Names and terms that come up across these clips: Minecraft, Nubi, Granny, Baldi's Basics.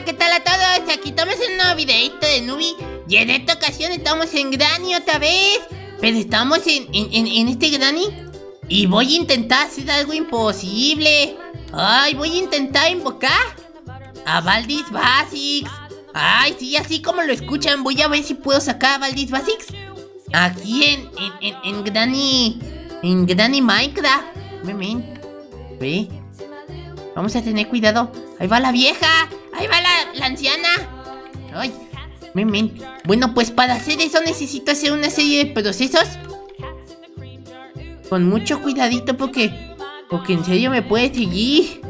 Hola, ¿qué tal a todos? Aquí estamos en un nuevo videito de Nubi. Y en esta ocasión estamos en Granny otra vez. Pero estamos en este Granny. Y voy a intentar hacer algo imposible. Ay, voy a intentar invocar a Baldi's Basics. Ay, sí, así como lo escuchan. Voy a ver si puedo sacar a Baldi's Basics aquí en Granny. En Granny Minecraft. Ve. Vamos a tener cuidado. Ahí va la vieja. Ahí va la anciana. Ay, Bueno, pues para hacer eso necesito hacer una serie de procesos. Con mucho cuidadito porque en serio me puede seguir.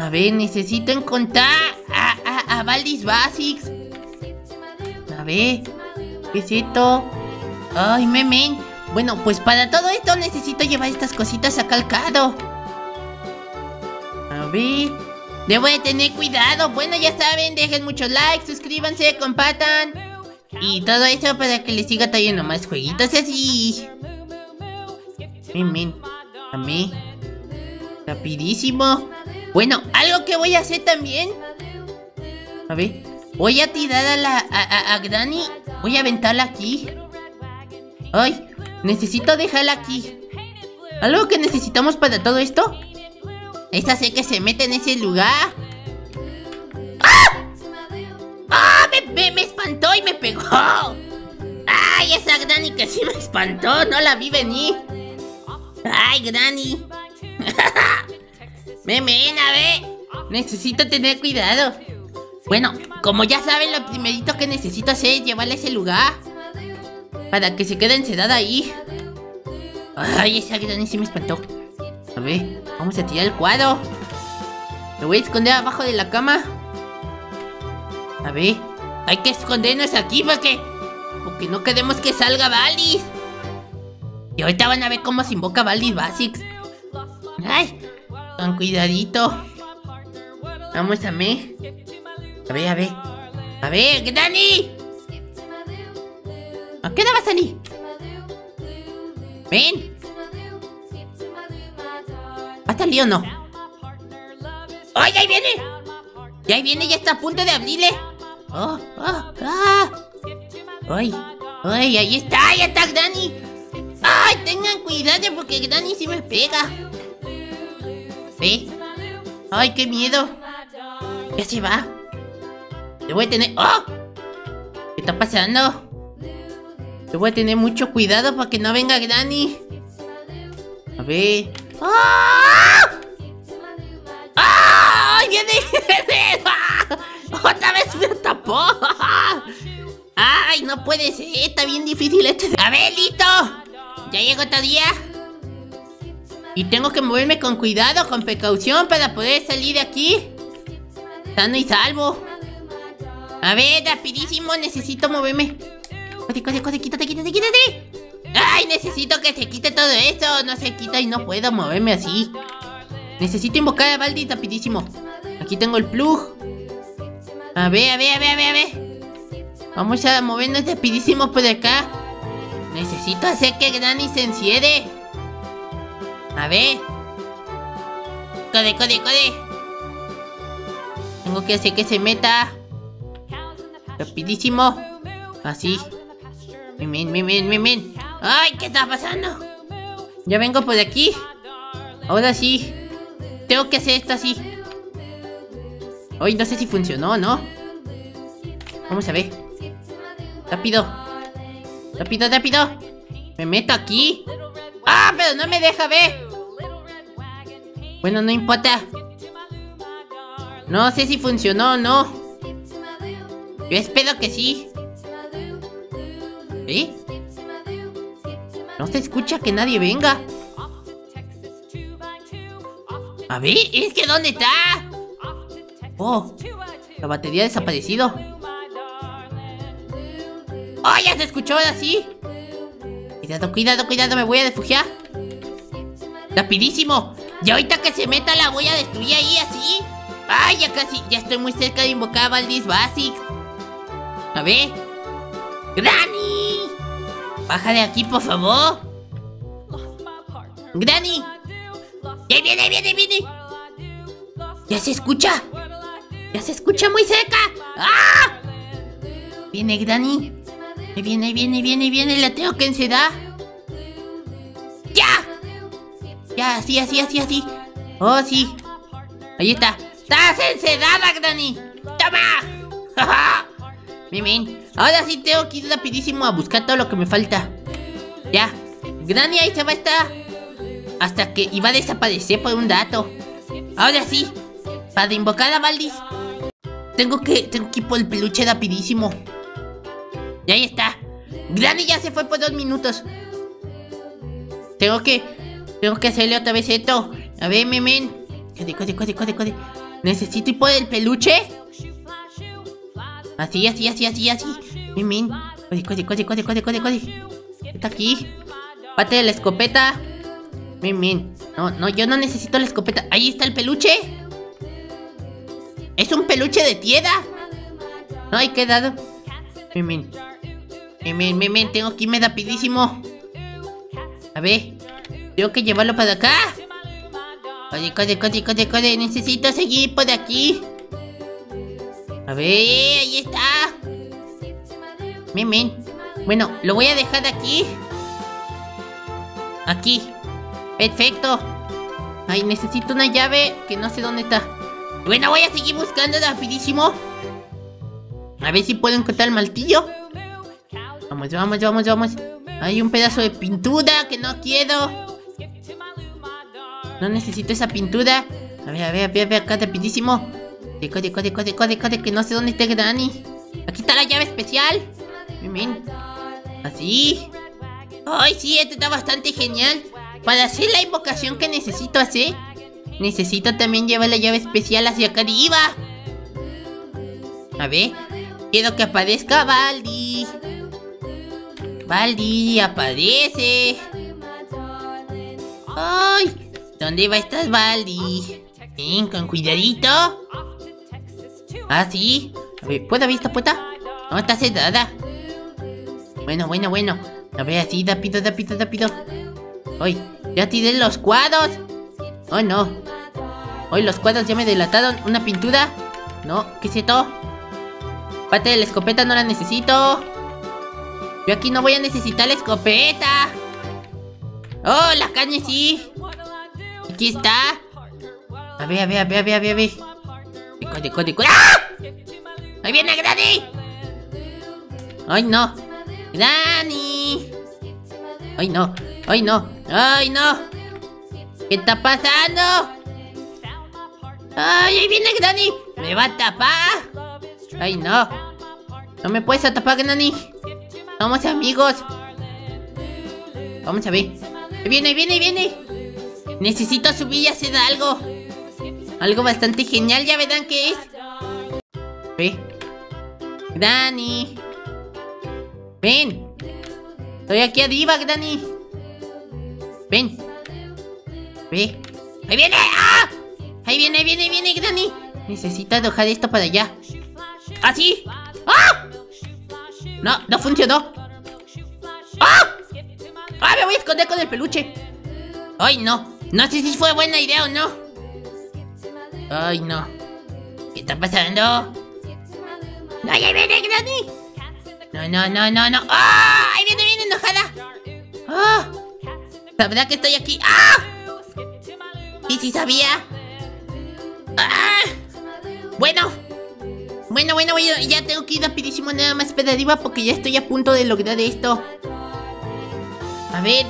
A ver, necesito encontrar a Baldi's Basics. A ver, ¿qué es esto? Ay, Bueno, pues para todo esto necesito llevar estas cositas acá al carro. A ver, debo de tener cuidado. Bueno, ya saben, dejen muchos likes, suscríbanse, compartan y todo eso para que les siga trayendo más jueguitos así. Amén. Rapidísimo. Bueno, algo que voy a hacer también. A ver, voy a tirar a Granny. Voy a aventarla aquí. Ay, necesito dejarla aquí. Algo que necesitamos para todo esto. Esta sé que se mete en ese lugar. ¡Ah! ¡Ah! Me espantó y me pegó. ¡Ay, esa Granny que sí me espantó! No la vi venir. ¡Ay, Granny! A ver. Necesito tener cuidado. Bueno, como ya saben, lo primerito que necesito hacer es llevarla a ese lugar. Para que se quede encerrada ahí. ¡Ay, esa Granny sí me espantó! A ver, vamos a tirar el cuadro. Lo voy a esconder abajo de la cama. A ver, hay que escondernos aquí porque no queremos que salga Baldi's. Y ahorita van a ver cómo se invoca Baldi's Basics. Ay, con cuidadito. Vamos a ver. A ver, Granny. ¿A qué hora va a salir? Ven. ¿Va a salir o no? ¡Ay, ahí viene! ¡Ya ahí viene! ¡Ya está a punto de abrirle! ¡Ay! ¡Ay, ahí está! ¡Ahí está Granny! ¡Ay, tengan cuidado porque Granny sí me pega! ¿Ve? ¡Ay, qué miedo! ¡Ya se va! ¡Le voy a tener... ¡Oh! ¿Qué está pasando? Le voy a tener mucho cuidado para que no venga Granny. A ver... ¡Ay, viene! ¡Otra vez me tapó! ¡Ay, no puede ser! Está bien difícil esto. ¡A ver, listo! Ya llegó otro día. Y tengo que moverme con cuidado, con precaución, para poder salir de aquí sano y salvo. A ver, rapidísimo, necesito moverme. Corre, quítate. ¡Ay! Necesito que se quite todo eso. No se quita y no puedo moverme así. Necesito invocar a Baldi's rapidísimo. Aquí tengo el plug. A ver. Vamos a movernos rapidísimo por acá. Necesito hacer que Granny se encierre. A ver. Corre. Tengo que hacer que se meta. Rapidísimo. Así. Ven. ¡Ay! ¿Qué está pasando? Ya vengo por aquí. Ahora sí. Tengo que hacer esto así. Ay, no sé si funcionó o no. Vamos a ver. Rápido. Me meto aquí. ¡Ah! Pero no me deja ver. Bueno, no importa. No sé si funcionó o no. Yo espero que sí. ¿Eh? No se escucha que nadie venga. A ver, es que ¿dónde está? Oh, la batería ha desaparecido. Oh, ya se escuchó ahora sí. Cuidado, me voy a refugiar. Rapidísimo. Y ahorita que se meta la voy a destruir ahí así. Ay, ya casi, ya estoy muy cerca de invocar a Baldi's Basics. A ver. ¡Granny! ¡Baja de aquí, por favor! ¡Granny! ¡Ya viene! ¡Ya se escucha! ¡Ya se escucha muy seca. ¡Ah! Viene Granny. Viene. La tengo que encerrar. ¡Ya! Ya, así. Oh, sí. Ahí está. ¡Estás encerrada, Granny! ¡Toma! ¡Ja, ja! Bien, bien. Ahora sí tengo que ir rapidísimo a buscar todo lo que me falta. Ya. Granny ahí se va a estar. Hasta que iba a desaparecer por un rato. Ahora sí. Para invocar a Baldi's. Tengo que ir por el peluche rapidísimo. Y ahí está. Granny ya se fue por 2 minutos. Tengo que hacerle otra vez esto. A ver, memen. Corre. Necesito ir por el peluche. Así. Memen. Corre. Está aquí. Parte de la escopeta. Memen. No, yo no necesito la escopeta. Ahí está el peluche. Es un peluche de tierra. No hay quedado. Memen. Tengo que irme rapidísimo. A ver. Tengo que llevarlo para acá. Corre. Necesito seguir por aquí. A ver, ahí está. Memen. Bueno, lo voy a dejar aquí. Aquí. Perfecto. Ay, necesito una llave que no sé dónde está. Bueno, voy a seguir buscando rapidísimo. A ver si puedo encontrar el martillo. Vamos. Hay un pedazo de pintura que no quiero. No necesito esa pintura. A ver, acá rapidísimo. Corre, que no sé dónde está Granny. Aquí está la llave especial. Bien. Así. Ay, sí, esto está bastante genial. Para hacer la invocación que necesito hacer, necesito también llevar la llave especial hacia acá arriba. A ver. Quiero que aparezca Baldi. Baldi, aparece. ¡Ay! ¿Dónde va a estar Baldi? Bien, con cuidadito. Ah, sí. A ver, ¿puedo abrir esta puerta? No, está cerrada. Bueno. A ver, así, rápido. ¡Ay! Ya tiré los cuadros. ¡Oh, no! ¡Ay, los cuadros ya me delataron! ¿Una pintura? No, ¿qué es esto? Parte de la escopeta no la necesito. Yo aquí no voy a necesitar la escopeta. ¡Oh, la carne sí! Aquí está. A ver. ¡Corre! ¡Ah! ¡Ahí viene Granny! ¡Ay, no! ¡Granny! ¡Ay, no! ¿Qué está pasando? ¡Ay, ahí viene Granny! ¡Me va a tapar! ¡Ay, no! No me puedes tapar, Granny. Somos amigos. Vamos a ver. ¡Ahí viene! Necesito subir y hacer algo. Algo bastante genial, ya verán qué es. Ve. Granny. Ven. Estoy aquí arriba, Granny. Ven. Ve. ¡Ahí viene! ¡Ah! ¡Ahí viene, Granny! Necesito arrojar esto para allá. ¡Así! ¡Ah! No funcionó. ¡Ah! ¡Ah! Me voy a esconder con el peluche. ¡Ay, no! No sé si fue buena idea o no. ¡Ay, no! ¿Qué está pasando? ¡No, ahí viene Granny! No. ¡Ah! ¡Ahí viene bien enojada! ¡Ah! ¿Sabrá que estoy aquí? ¡Ah! Y si sabía. ¡Ah! Bueno, ya tengo que ir rapidísimo nada más para arriba porque ya estoy a punto de lograr esto. A ver,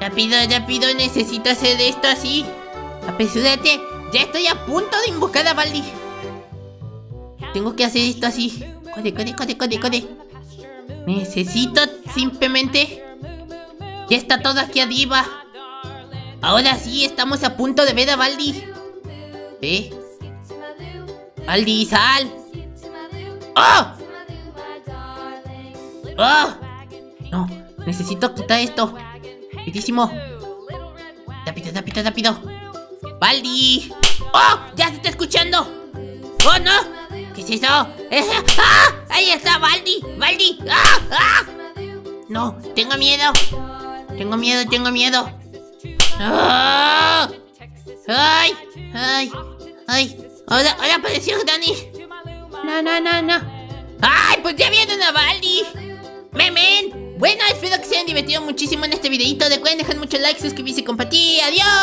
rápido, necesito hacer esto así. Apresúrate, ya estoy a punto de invocar a Baldi. Tengo que hacer esto así. Corre. Necesito simplemente. Ya está todo aquí arriba. Ahora sí, estamos a punto de ver a Baldi. ¿Eh? Baldi, sal. ¡Oh! ¡Oh! No, necesito quitar esto. Rapidísimo. Rápido. Baldi. ¡Oh! ¡Ya se está escuchando! ¡Oh, no! ¿Qué es eso? ¡Ah! ¡Ahí está Baldi! ¡Baldi! ¡Ah! ¡Ah! No, tengo miedo. ¡Oh! ¡Ay! ¡Ay! ¡Hola! ¡Hola! ¡Apareció Granny! ¡No, no, no, no! ¡Ay! ¡Pues ya viene una Baldi! ¡Memen! Bueno, espero que se hayan divertido muchísimo en este videito. Recuerden dejar mucho like, suscribirse y compartir. ¡Adiós!